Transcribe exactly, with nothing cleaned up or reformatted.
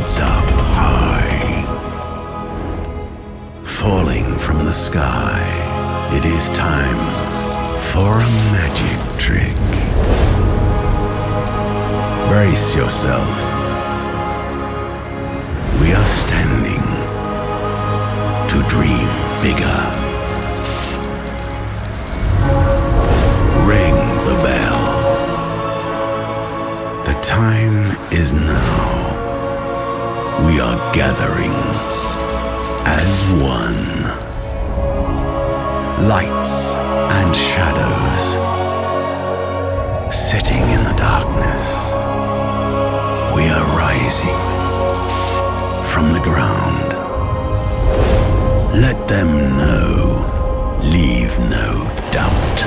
heads up high. Falling from the sky, it is time for a magic trick. Brace yourself. We are standing to dream bigger. Ring the bell. The time is now. We are gathering as one. Lights and shadows sitting in the darkness. We are rising from the ground. Let them know, leave no doubt.